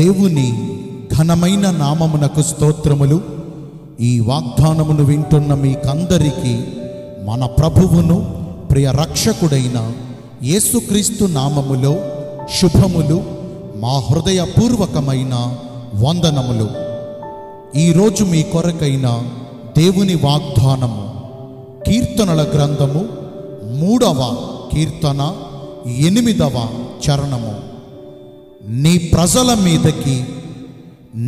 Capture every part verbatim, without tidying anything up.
దేవుని ఘనమైన నామమునకు స్తోత్రములు. ఈ వాగ్దానమును వింటున్న మీకందరికీ మన ప్రభువును ప్రియ రక్షకుడైన యేసుక్రీస్తు నామములో శుభములు, మా హృదయపూర్వకమైన వందనములు. ఈరోజు మీ కొరకైన దేవుని వాగ్దానము కీర్తనల గ్రంథము మూడవ కీర్తన ఎనిమిదవ చరణము. నీ ప్రజల మీదకి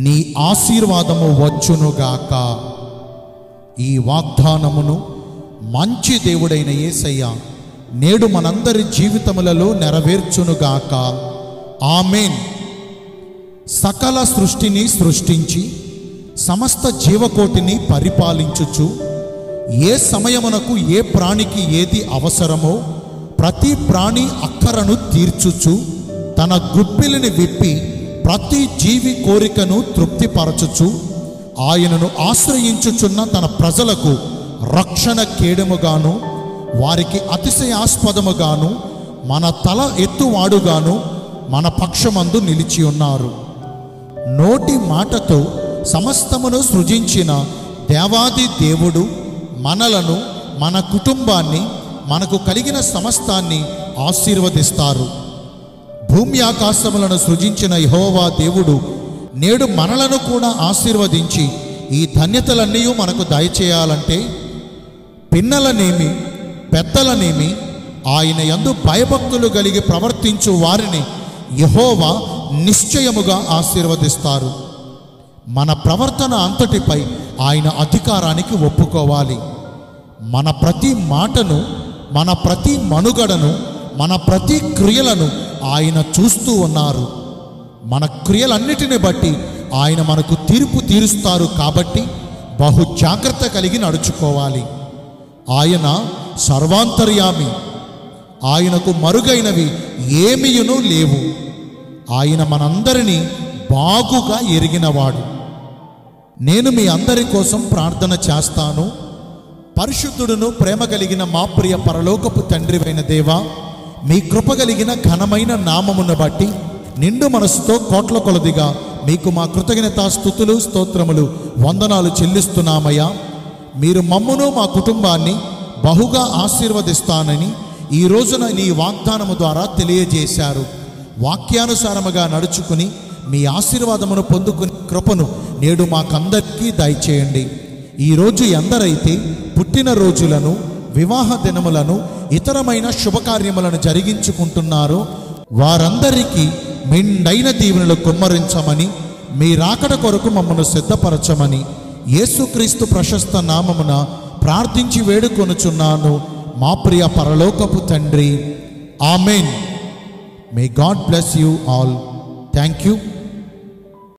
నీ ఆశీర్వాదము వచ్చునుగాక. ఈ వాగ్దానమును మంచి దేవుడైన యేసయ్య నేడు మనందరి జీవితములలో నెరవేర్చునుగాక. ఆమేన్. సకల సృష్టిని సృష్టించి సమస్త జీవకోటిని పరిపాలించుచు ఏ సమయమునకు ఏ ప్రాణికి ఏది అవసరమో ప్రతి ప్రాణి అక్కరను తీర్చుచు తన గుప్పిలిని విప్పి ప్రతి జీవి కోరికను తృప్తిపరచుచు ఆయనను ఆశ్రయించుచున్న తన ప్రజలకు రక్షణ కేడముగాను వారికి అతిశయాస్పదముగాను మన తల ఎత్తువాడుగాను మన పక్షమందు నిలిచి ఉన్నారు. నోటి మాటతో సమస్తమును సృజించిన దేవాది దేవుడు మనలను, మన కుటుంబాన్ని, మనకు కలిగిన సమస్తాన్ని ఆశీర్వదిస్తారు. భూమి ఆకాశములను సృజించిన యెహోవా దేవుడు నేడు మనలను కూడా ఆశీర్వదించి ఈ ధన్యతలన్నీ మనకు దయచేయాలంటే పిన్నలనేమి పెద్దలనేమి ఆయన యందు భయభక్తులు కలిగి ప్రవర్తించు వారిని యెహోవా నిశ్చయముగా ఆశీర్వదిస్తారు. మన ప్రవర్తన అంతటిపై ఆయన అధికారానికి ఒప్పుకోవాలి. మన ప్రతి మాటను, మన ప్రతి మనుగడను, మన ప్రతి క్రియలను ఆయన చూస్తూ ఉన్నారు. మన క్రియలన్నిటిని బట్టి ఆయన మనకు తీర్పు తీరుస్తారు. కాబట్టి బహు జాగ్రత్త కలిగి నడుచుకోవాలి. ఆయన సర్వాంతర్యామి. ఆయనకు మరుగైనవి ఏమీయును లేవు. ఆయన మనందరినీ బాగుగా ఎరిగినవాడు. నేను మీ అందరి కోసం ప్రార్థన చేస్తాను. పరిశుద్ధుడును ప్రేమ కలిగిన మా ప్రియ పరలోకపు తండ్రివైన దేవా, మీ కృప కలిగిన ఘనమైన నామమును బట్టి నిండు మనసుతో కోట్ల కొలదిగా మీకు మా కృతజ్ఞతా స్తుతులు, స్తోత్రములు, వందనాలు చెల్లిస్తున్నామయ్యా. మీరు మమ్మును, మా కుటుంబాన్ని బహుగా ఆశీర్వదిస్తానని ఈ రోజున నీ వాగ్దానము ద్వారా తెలియజేశారు. వాక్యానుసారముగా నడుచుకుని మీ ఆశీర్వాదమును పొందుకుని కృపను నేడు మాకందరికీ దయచేయండి. ఈరోజు ఎందరైతే పుట్టినరోజులను, వివాహ దినములను, ఇతరమైన శుభకార్యములను జరిగించుకుంటున్నారో వారందరికీ మిండైన దీవెనలు కుమ్మరించమని, మీ రాకడ కొరకు మమ్మను సిద్ధపరచమని యేసుక్రీస్తు ప్రశస్త నామమున ప్రార్థించి వేడుకొనుచున్నాను మా ప్రియ పరలోకపు తండ్రి. Amen. May God bless you all. Thank you.